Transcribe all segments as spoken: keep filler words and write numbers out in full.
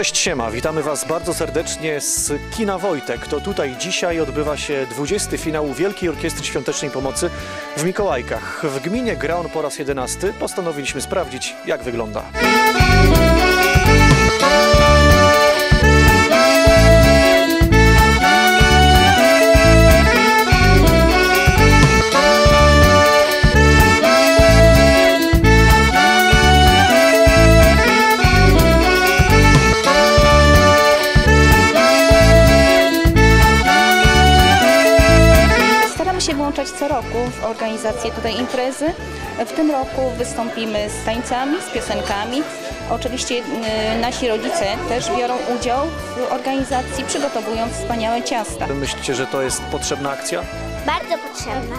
Cześć siema, witamy Was bardzo serdecznie z Kina Wojtek. To tutaj dzisiaj odbywa się dwudziesty finał Wielkiej Orkiestry Świątecznej Pomocy w Mikołajkach. W gminie gra on po raz jedenasty. Postanowiliśmy sprawdzić, jak wygląda. Co roku w organizację tutaj imprezy. W tym roku wystąpimy z tańcami, z piosenkami. Oczywiście nasi rodzice też biorą udział w organizacji, przygotowując wspaniałe ciasta. Myślicie, że to jest potrzebna akcja? Bardzo potrzebna,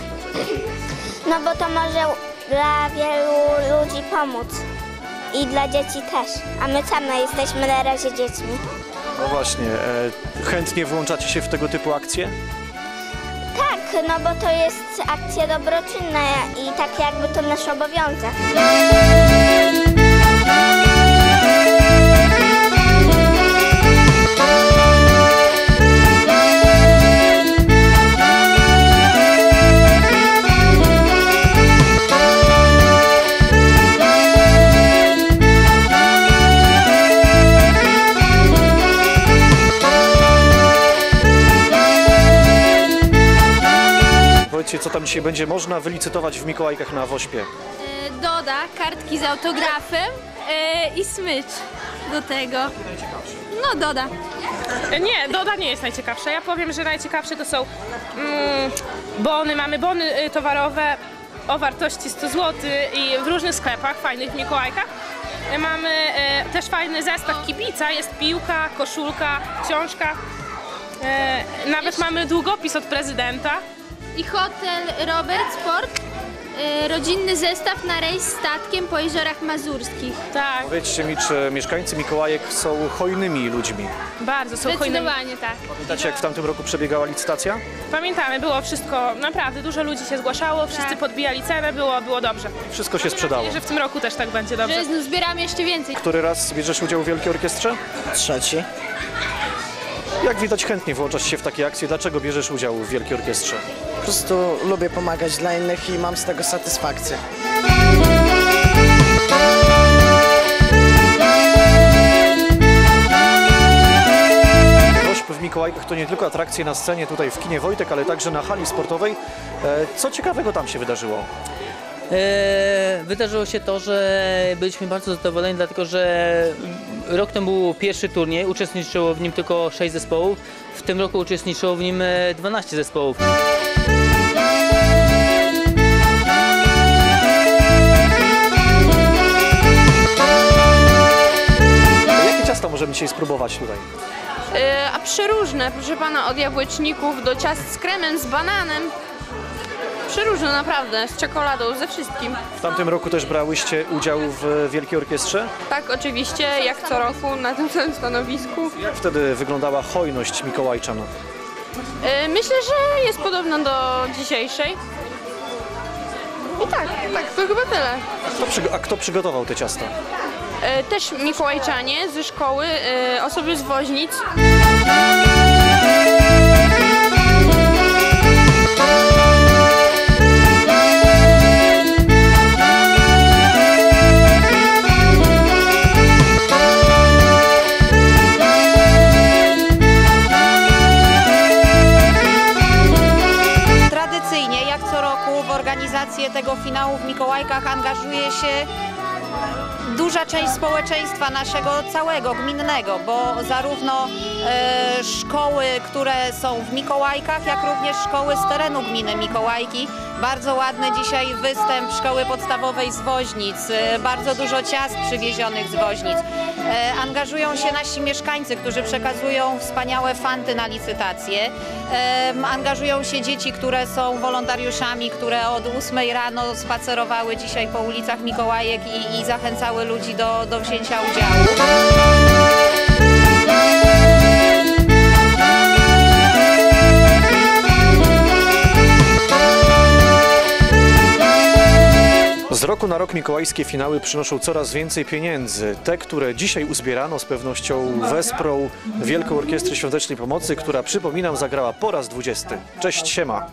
no bo to może dla wielu ludzi pomóc i dla dzieci też, a my same jesteśmy na razie dziećmi. No właśnie, chętnie włączacie się w tego typu akcje? Tak, no bo to jest akcja dobroczynna i tak jakby to nasz obowiązek. Co tam dzisiaj będzie można wylicytować w Mikołajkach na Wośpie? Doda, kartki z autografem yy, i smycz do tego. No Doda. Nie, Doda nie jest najciekawsza. Ja powiem, że najciekawsze to są mm, bony. Mamy bony towarowe o wartości sto złotych i w różnych sklepach fajnych w Mikołajkach. Mamy y, też fajny zestaw kibica. Jest piłka, koszulka, książka. Y, nawet Jeszcze? mamy długopis od prezydenta. I hotel Robert Sport, yy, rodzinny zestaw na rejs statkiem po jeziorach mazurskich. Tak. Powiedzcie mi, czy mieszkańcy Mikołajek są hojnymi ludźmi? Bardzo są hojnymi. Zdecydowanie tak. Pamiętacie, jak w tamtym roku przebiegała licytacja? Pamiętamy, było wszystko, naprawdę dużo ludzi się zgłaszało, wszyscy tak. podbijali cenę, było, było dobrze. Wszystko się sprzedało. Mam nadzieję, że w tym roku też tak będzie dobrze. Że zbieramy jeszcze więcej. Który raz bierzesz udział w Wielkiej Orkiestrze? Trzeci. Jak widać, chętnie włączasz się w takie akcje. Dlaczego bierzesz udział w Wielkiej Orkiestrze? Po prostu lubię pomagać dla innych i mam z tego satysfakcję. Wośp w Mikołajkach to nie tylko atrakcje na scenie tutaj w Kinie Wojtek, ale także na hali sportowej. Co ciekawego tam się wydarzyło? Eee, wydarzyło się to, że byliśmy bardzo zadowoleni, dlatego że rok temu był pierwszy turniej, uczestniczyło w nim tylko sześć zespołów, w tym roku uczestniczyło w nim dwanaście zespołów. Jakie ciasta możemy dzisiaj spróbować tutaj? Eee, a przeróżne, proszę pana, od jabłeczników do ciast z kremem, z bananem. Przeróżne naprawdę, z czekoladą, ze wszystkim. W tamtym roku też brałyście udział w Wielkiej Orkiestrze? Tak, oczywiście, jak co roku na tym samym stanowisku. Jak wtedy wyglądała hojność mikołajczanów? Myślę, że jest podobna do dzisiejszej. I tak, tak, to chyba tyle. A kto, a kto przygotował te ciasta? Też mikołajczanie ze szkoły, osoby z Woźnic. Tego finału w Mikołajkach angażuje się duża część społeczeństwa naszego całego, gminnego, bo zarówno e, szkoły, które są w Mikołajkach, jak również szkoły z terenu gminy Mikołajki. Bardzo ładny dzisiaj występ szkoły podstawowej z Woźnic, e, bardzo dużo ciast przywiezionych z Woźnic. E, angażują się nasi mieszkańcy, którzy przekazują wspaniałe fanty na licytację. E, angażują się dzieci, które są wolontariuszami, które od ósmej rano spacerowały dzisiaj po ulicach Mikołajek i, i zachęcały ludzi do, do wzięcia udziału. Z roku na rok mikołajskie finały przynoszą coraz więcej pieniędzy. Te, które dzisiaj uzbierano, z pewnością wesprą Wielką Orkiestrę Świątecznej Pomocy, która, przypominam, zagrała po raz dwudziesty. Cześć, siema!